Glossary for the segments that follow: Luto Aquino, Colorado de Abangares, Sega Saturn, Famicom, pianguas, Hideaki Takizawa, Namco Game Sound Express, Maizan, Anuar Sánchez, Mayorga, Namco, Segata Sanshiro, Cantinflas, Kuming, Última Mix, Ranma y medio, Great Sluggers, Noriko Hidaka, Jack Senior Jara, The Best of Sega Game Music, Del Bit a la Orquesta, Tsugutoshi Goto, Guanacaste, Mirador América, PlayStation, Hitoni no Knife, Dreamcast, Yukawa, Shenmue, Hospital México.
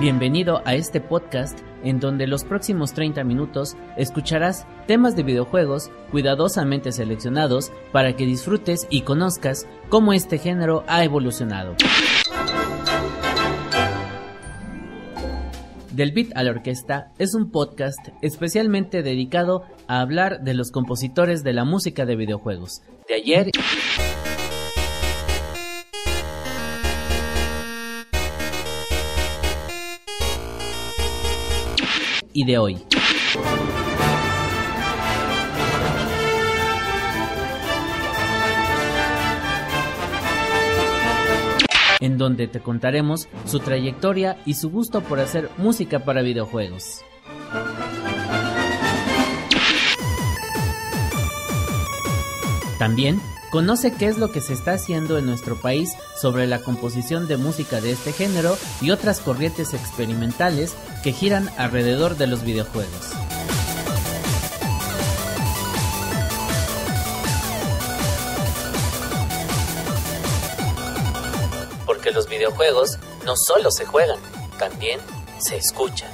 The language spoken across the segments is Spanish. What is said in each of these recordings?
Bienvenido a este podcast en donde los próximos 30 minutos escucharás temas de videojuegos cuidadosamente seleccionados para que disfrutes y conozcas cómo este género ha evolucionado. Del Bit a la Orquesta es un podcast especialmente dedicado a hablar de los compositores de la música de videojuegos de ayer y de hoy. En donde te contaremos su trayectoria y su gusto por hacer música para videojuegos. También conoce qué es lo que se está haciendo en nuestro país sobre la composición de música de este género y otras corrientes experimentales que giran alrededor de los videojuegos. Porque los videojuegos no solo se juegan, también se escuchan.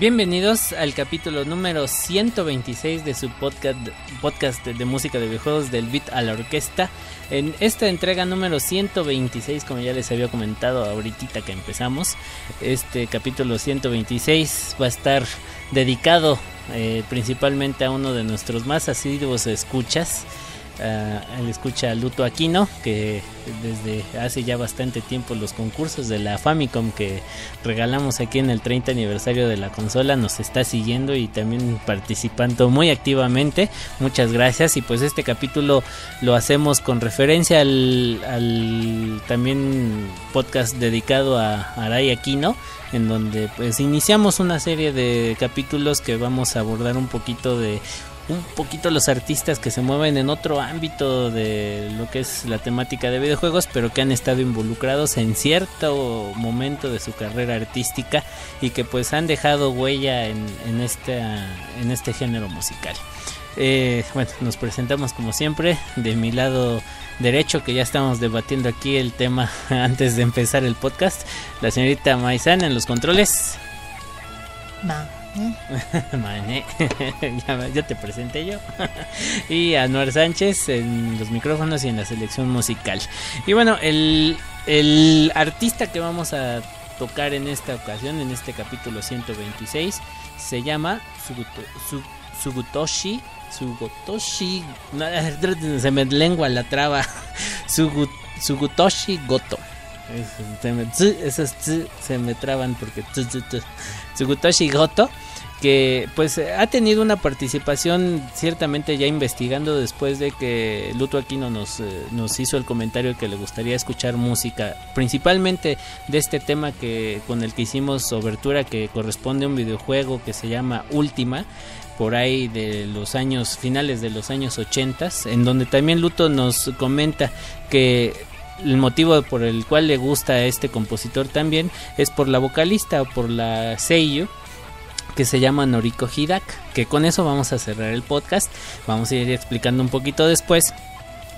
Bienvenidos al capítulo número 126 de su podcast de música de videojuegos del Bit a la Orquesta. En esta entrega número 126, como ya les había comentado ahorita que empezamos, este capítulo 126 va a estar dedicado principalmente a uno de nuestros más asiduos escuchas, el escucha Luto Aquino, que desde hace ya bastante tiempo los concursos de la Famicom que regalamos aquí en el 30 aniversario de la consola nos está siguiendo y también participando muy activamente. Muchas gracias. Y pues este capítulo lo hacemos con referencia al también podcast dedicado a Arai Aquino, en donde pues iniciamos una serie de capítulos que vamos a abordar un poquito los artistas que se mueven en otro ámbito de lo que es la temática de videojuegos, pero que han estado involucrados en cierto momento de su carrera artística y que pues han dejado huella en este género musical. Bueno, nos presentamos como siempre. De mi lado derecho, que ya estamos debatiendo aquí el tema antes de empezar el podcast, la señorita Maizan en los controles. Mané. ya te presenté yo. Y Anuar Sánchez en los micrófonos y en la selección musical. Y bueno, el artista que vamos a tocar en esta ocasión, en este capítulo 126, se llama Tsugutoshi. No, se me lengua la traba. Tsugutoshi Goto. Esos se me traban porque Tsugutoshi Goto, que pues ha tenido una participación ciertamente ya investigando después de que Luto Aquino nos hizo el comentario que le gustaría escuchar música principalmente de este tema con el que hicimos obertura, que corresponde a un videojuego que se llama Última, por ahí de los años finales de los años 80, en donde también Luto nos comenta que el motivo por el cual le gusta a este compositor también es por la vocalista o por la seiyuu, que se llama Noriko Hidaka, que con eso vamos a cerrar el podcast. Vamos a ir explicando un poquito después,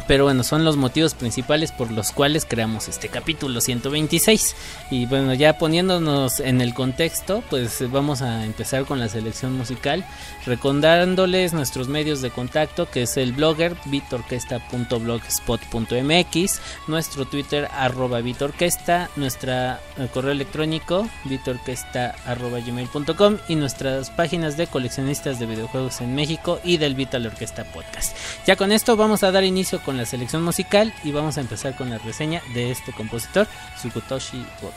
pero bueno, son los motivos principales por los cuales creamos este capítulo 126. Y bueno, ya poniéndonos en el contexto, pues vamos a empezar con la selección musical, recordándoles nuestros medios de contacto, que es el blogger bitorquesta.blogspot.mx, nuestro Twitter @bitorquesta, nuestra correo electrónico bitorquesta@gmail.com y nuestras páginas de coleccionistas de videojuegos en México y del Bit a la Orquesta Podcast. Ya con esto vamos a dar inicio con la selección musical y vamos a empezar con la reseña de este compositor, Tsugutoshi Goto.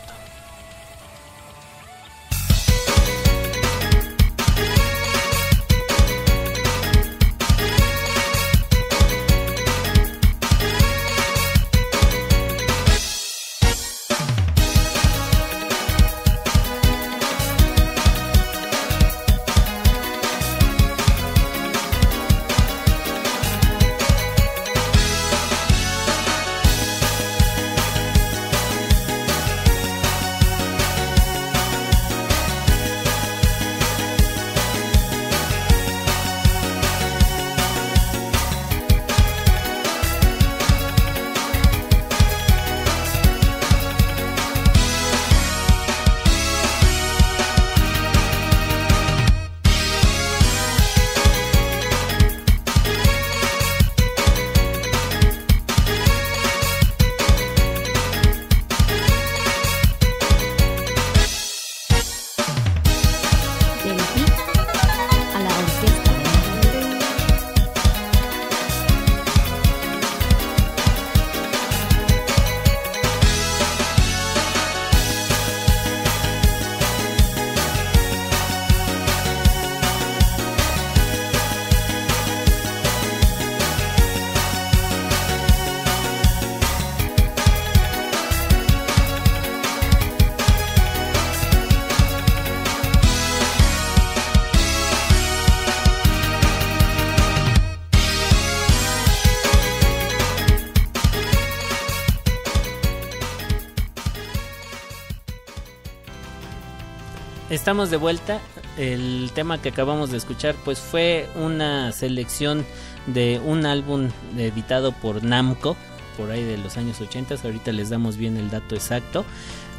Estamos de vuelta. El tema que acabamos de escuchar pues fue una selección de un álbum editado por Namco, por ahí de los años 80, ahorita les damos bien el dato exacto.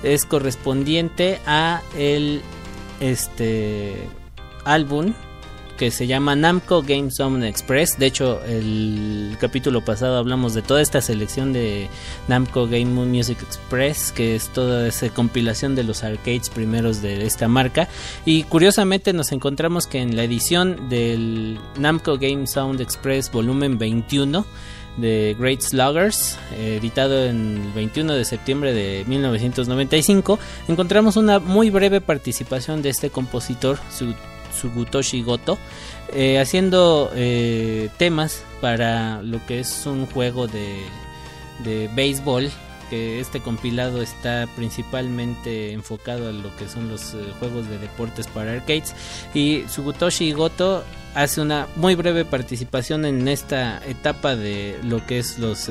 Es correspondiente a el álbum que se llama Namco Game Sound Express. De hecho, el capítulo pasado hablamos de toda esta selección de Namco Game Music Express, que es toda esa compilación de los arcades primeros de esta marca. Y curiosamente nos encontramos que en la edición del Namco Game Sound Express volumen 21 de Great Sluggers, editado el 21 de septiembre de 1995, encontramos una muy breve participación de este compositor, Tsugutoshi Goto, haciendo temas para lo que es un juego de béisbol, que este compilado está principalmente enfocado a lo que son los juegos de deportes para arcades, y Tsugutoshi Goto hace una muy breve participación en esta etapa de lo que es los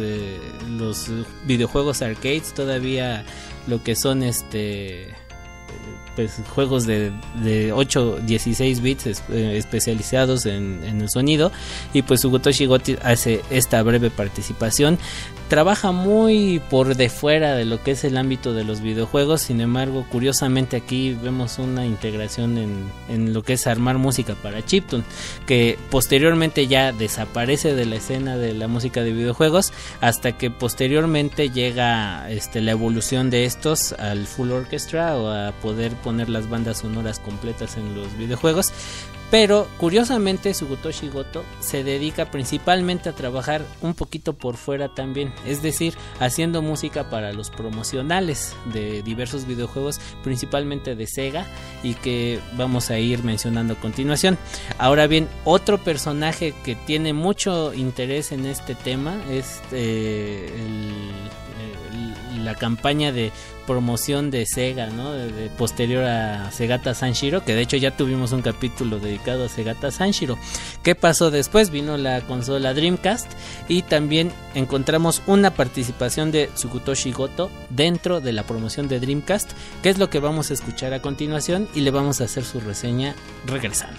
videojuegos arcades, todavía lo que son pues juegos de 8, 16 bits especializados en el sonido. Y pues Tsugutoshi Goto hace esta breve participación. Trabaja muy por de fuera de lo que es el ámbito de los videojuegos. Sin embargo, curiosamente aquí vemos una integración en lo que es armar música para chiptune, que posteriormente ya desaparece de la escena de la música de videojuegos, hasta que posteriormente llega la evolución de estos al full orchestra, o a poder poner las bandas sonoras completas en los videojuegos. Pero curiosamente Tsugutoshi Goto se dedica principalmente a trabajar un poquito por fuera también, es decir, haciendo música para los promocionales de diversos videojuegos, principalmente de Sega, y que vamos a ir mencionando a continuación. Ahora bien, otro personaje que tiene mucho interés en este tema es la campaña de promoción de Sega, ¿no? De posterior a Segata Sanshiro, que de hecho ya tuvimos un capítulo dedicado a Segata Sanshiro. ¿Qué pasó después? Vino la consola Dreamcast, y también encontramos una participación de Tsugutoshi Goto dentro de la promoción de Dreamcast, que es lo que vamos a escuchar a continuación, y le vamos a hacer su reseña regresando.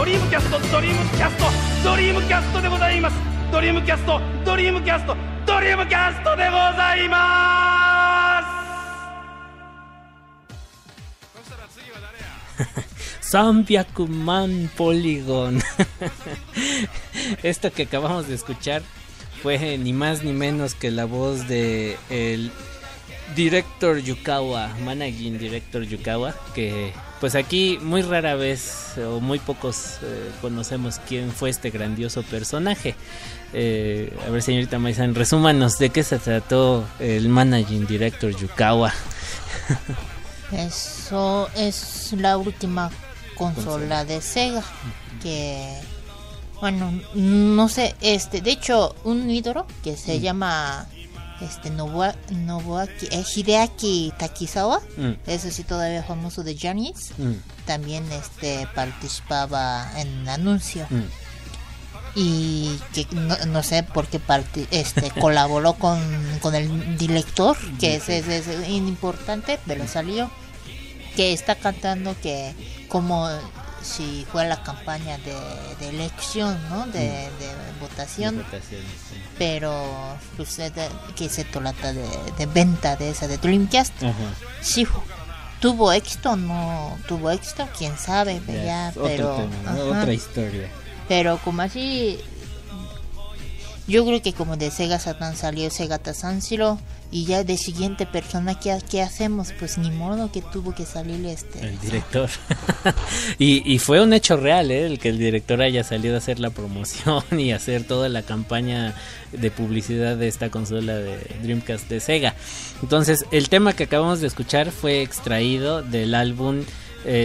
ドリームキャストでございます。ドリームキャストでございます。300万 Polygon. Esto que acabamos de escuchar fue ni más ni menos que la voz de el director Yukawa, managing director Yukawa, que pues aquí muy rara vez o muy pocos conocemos quién fue este grandioso personaje. A ver, señorita Maizan, resúmanos de qué se trató el managing director Yukawa. Eso es la última consola de Sega que, bueno, no sé, de hecho un ídolo que se llama Hideaki Takizawa, eso sí, todavía famoso de Janis, también participaba en anuncio, y que no sé por qué colaboró con el director, que es importante, pero salió que está cantando que como si fue la campaña de elección, ¿no? De votación. Sí. Pero pues, que se trata de venta de esa de Dreamcast. Ajá. Sí, tuvo éxito, no tuvo éxito, quién sabe, ya, pero otro tema, ¿no? Otra historia. Pero como así, yo creo que como de Sega Saturn salió Segata Sanshiro, y ya de siguiente persona, ¿qué hacemos? Pues ni modo, que tuvo que salir el director. y fue un hecho real, el que el director haya salido a hacer la promoción y hacer toda la campaña de publicidad de esta consola de Dreamcast de Sega. Entonces, el tema que acabamos de escuchar fue extraído del álbum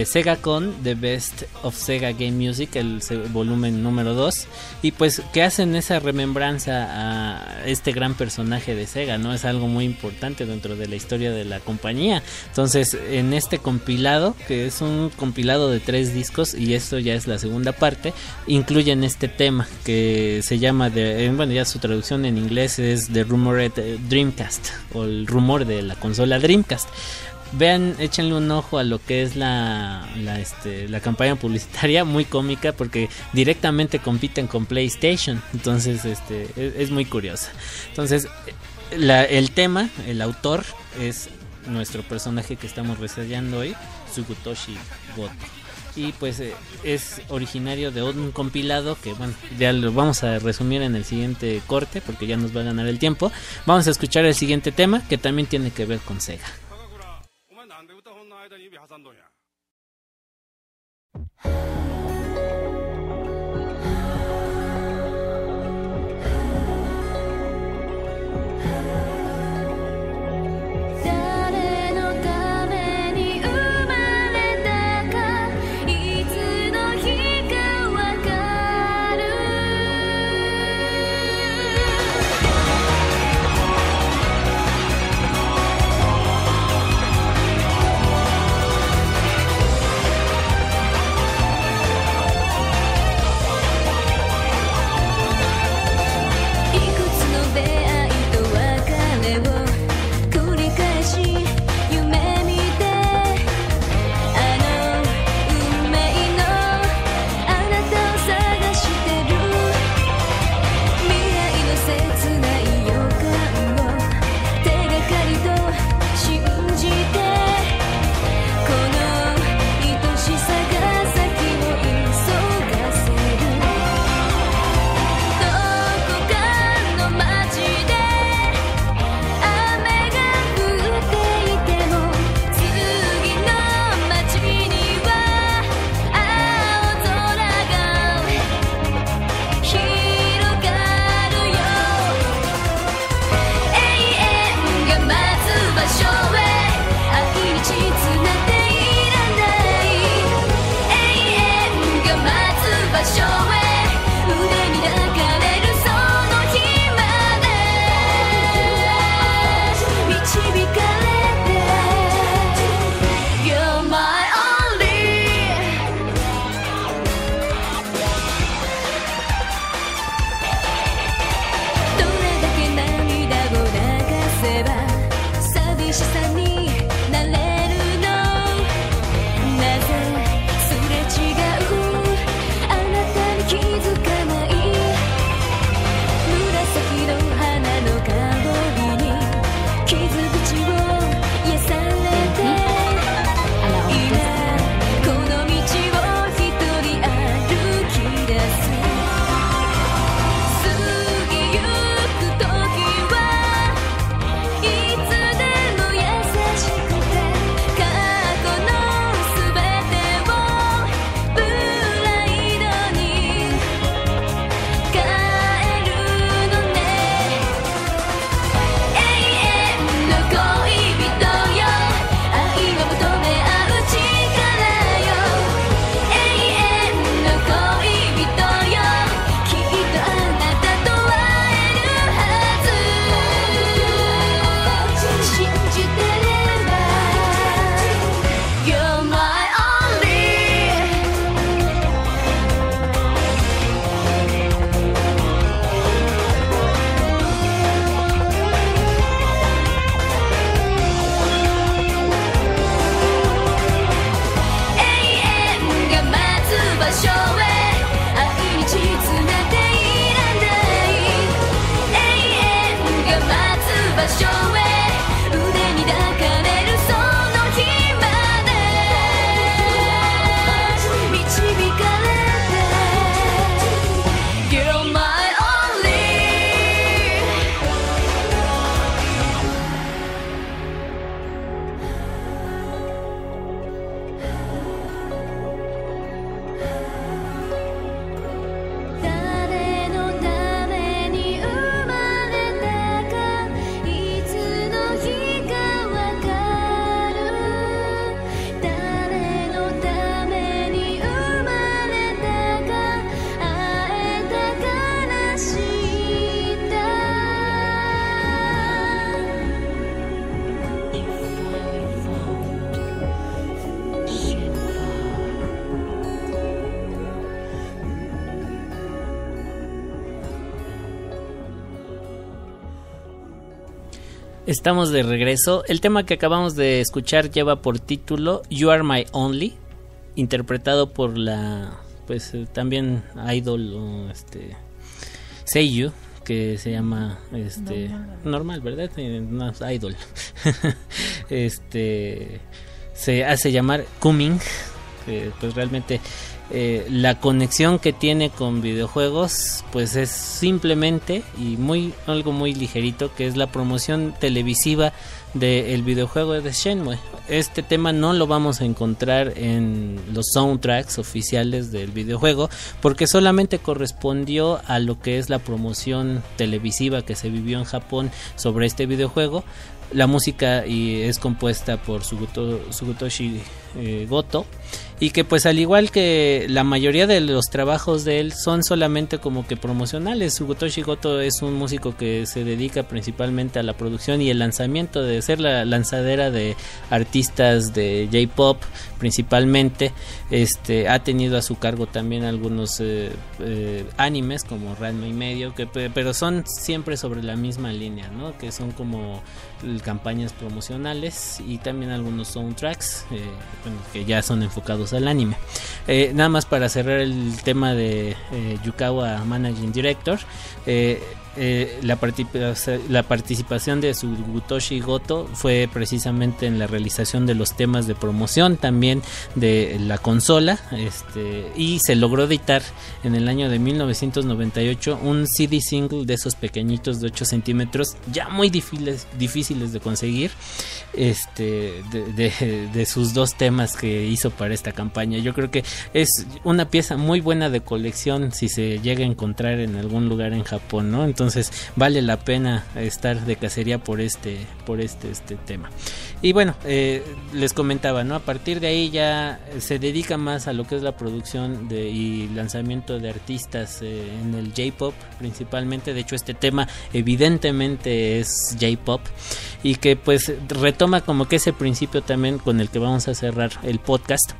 Sega Con The Best of Sega Game Music, el volumen número 2, y pues que hacen esa remembranza a este gran personaje de Sega, ¿no? Es algo muy importante dentro de la historia de la compañía. Entonces, en este compilado, que es un compilado de 3 discos, y esto ya es la segunda parte, incluyen este tema que se llama, bueno, ya su traducción en inglés es The Rumored Dreamcast, o el rumor de la consola Dreamcast. Vean, échenle un ojo a lo que es la campaña publicitaria, muy cómica, porque directamente compiten con PlayStation. Entonces, es muy curiosa. Entonces, el tema, el autor, es nuestro personaje que estamos reseñando hoy, Tsugutoshi Goto. Y pues es originario de un compilado que, bueno, ya lo vamos a resumir en el siguiente corte, porque ya nos va a ganar el tiempo. Vamos a escuchar el siguiente tema, que también tiene que ver con Sega. Estamos de regreso. El tema que acabamos de escuchar lleva por título You Are My Only, interpretado por la también idol o seiyuu que se llama normal, ¿verdad? No, idol. Se hace llamar Kuming, que pues realmente la conexión que tiene con videojuegos pues es simplemente y algo muy ligerito, que es la promoción televisiva del videojuego de Shenmue. Este tema no lo vamos a encontrar en los soundtracks oficiales del videojuego porque solamente correspondió a lo que es la promoción televisiva que se vivió en Japón sobre este videojuego. La música es compuesta por Tsugutoshi Goto, y que pues al igual que la mayoría de los trabajos de él son solamente como que promocionales. Tsugutoshi Goto es un músico que se dedica principalmente a la producción y el lanzamiento, de ser la lanzadera de artistas de J-Pop principalmente. Ha tenido a su cargo también algunos animes como Ranma y medio, pero son siempre sobre la misma línea, ¿no? Que son como campañas promocionales y también algunos soundtracks que ya son enfocados al anime. Nada más para cerrar el tema de Yukawa, Managing Director, la participación de Tsugutoshi Goto fue precisamente en la realización de los temas de promoción también de la consola, y se logró editar en el año de 1998 un CD single de esos pequeñitos de 8 centímetros ya muy difíciles de conseguir, de sus dos temas que hizo para esta campaña. Yo creo que es una pieza muy buena de colección si se llega a encontrar en algún lugar en Japón, ¿no? Entonces vale la pena estar de cacería por este tema. Y bueno, les comentaba, ¿no? A partir de ahí ya se dedica más a lo que es la producción y lanzamiento de artistas en el J-Pop principalmente. De hecho, este tema evidentemente es J-Pop, y que pues retoma como que ese principio también con el que vamos a cerrar el podcast,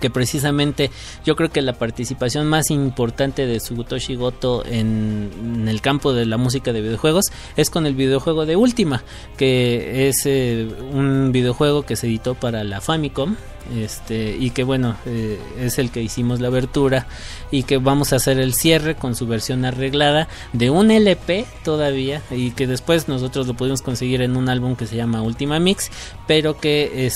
que precisamente yo creo que la participación más importante de Tsugutoshi Goto en el campo de la música de videojuegos es con el videojuego de Última, que es un videojuego que se editó para la Famicom, y que bueno, es el que hicimos la abertura, y que vamos a hacer el cierre con su versión arreglada de un LP todavía, y que después nosotros lo pudimos conseguir en un álbum que se llama Última Mix, pero que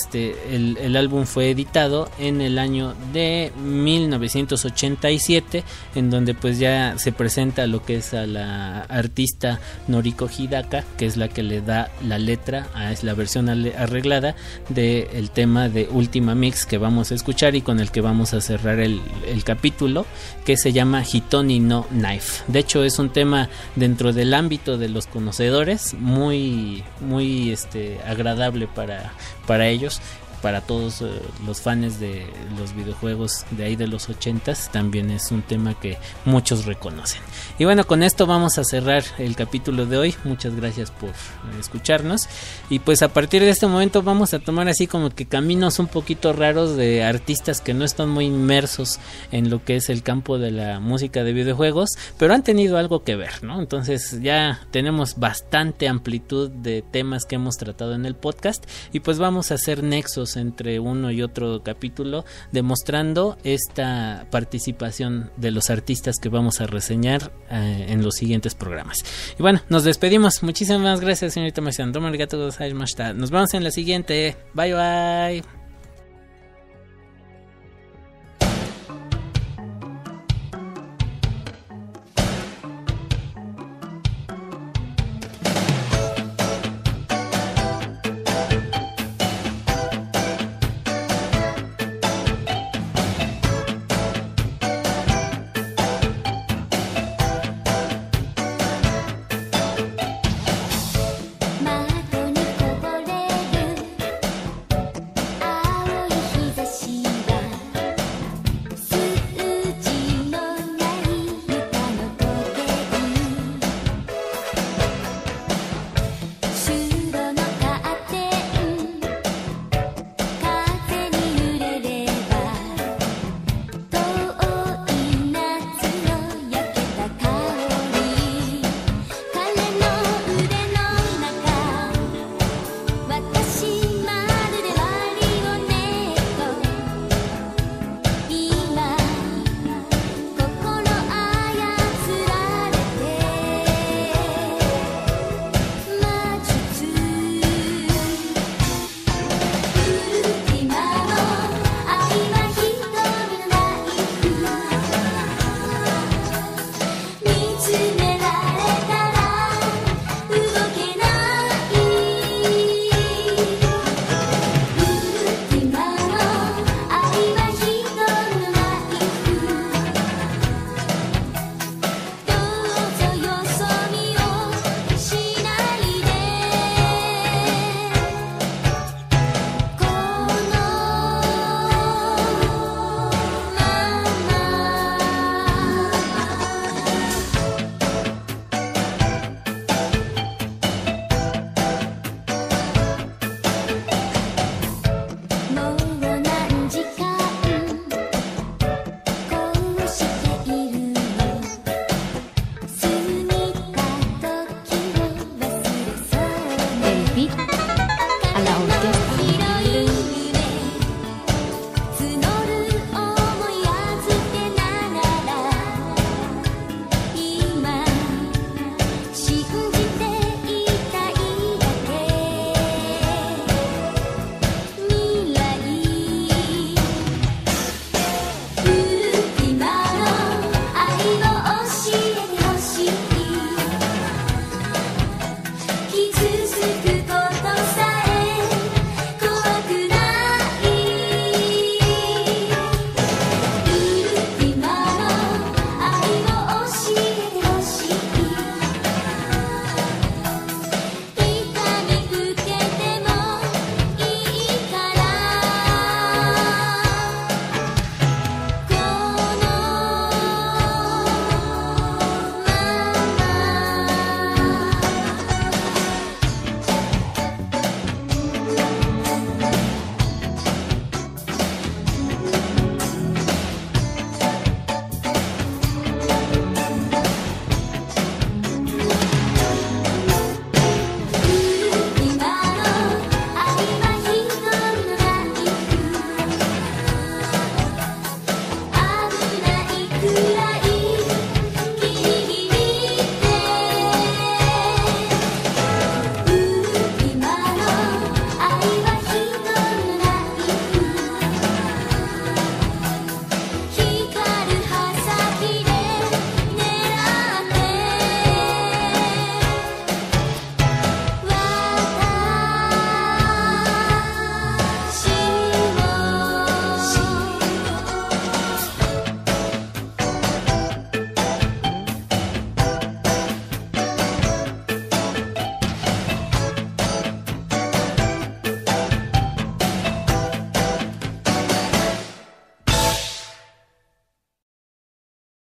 el álbum fue editado en el año año de 1987, en donde pues ya se presenta lo que es a la artista Noriko Hidaka, que es la que le da la letra, es la versión arreglada del tema de Última Mix que vamos a escuchar y con el que vamos a cerrar el capítulo, que se llama Hitoni no Knife. De hecho es un tema dentro del ámbito de los conocedores muy, muy agradable para ellos, para todos los fans de los videojuegos de ahí de los 80s. También es un tema que muchos reconocen. Y bueno, con esto vamos a cerrar el capítulo de hoy. Muchas gracias por escucharnos. Y pues a partir de este momento vamos a tomar así como que caminos un poquito raros de artistas que no están muy inmersos en lo que es el campo de la música de videojuegos, pero han tenido algo que ver, ¿no? Entonces ya tenemos bastante amplitud de temas que hemos tratado en el podcast, y pues vamos a hacer nexos entre uno y otro capítulo, demostrando esta participación de los artistas que vamos a reseñar en los siguientes programas. Y bueno, nos despedimos. Muchísimas gracias, señorita Marciano. Arigatou gozaimashita. Nos vemos en la siguiente. Bye bye.